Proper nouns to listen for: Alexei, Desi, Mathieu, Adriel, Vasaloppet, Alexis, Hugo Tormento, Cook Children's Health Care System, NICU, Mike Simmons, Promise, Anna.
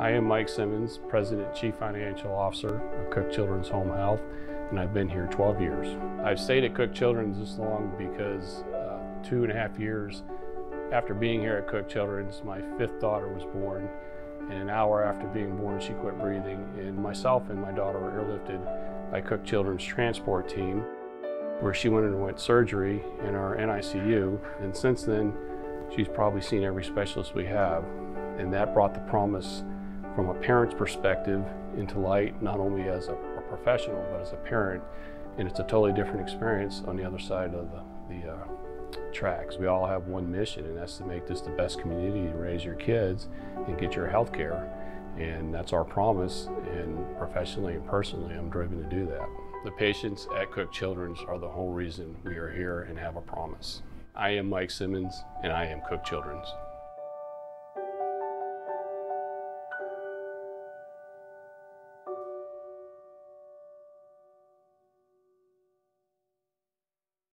I am Mike Simmons, President and Chief Financial Officer of Cook Children's Home Health, and I've been here 12 years. I've stayed at Cook Children's this long because 2.5 years after being here at Cook Children's, my 5th daughter was born, and an hour after being born, she quit breathing, and myself and my daughter were airlifted by Cook Children's transport team, where she went and underwent surgery in our NICU, and since then, she's probably seen every specialist we have, and that brought the promise from a parent's perspective into light, not only as a professional, but as a parent, and it's a totally different experience on the other side of the tracks. We all have one mission, and that's to make this the best community to raise your kids and get your health care, and that's our promise, and professionally and personally, I'm driven to do that. The patients at Cook Children's are the whole reason we are here and have a promise. I am Mike Simmons, and I am Cook Children's.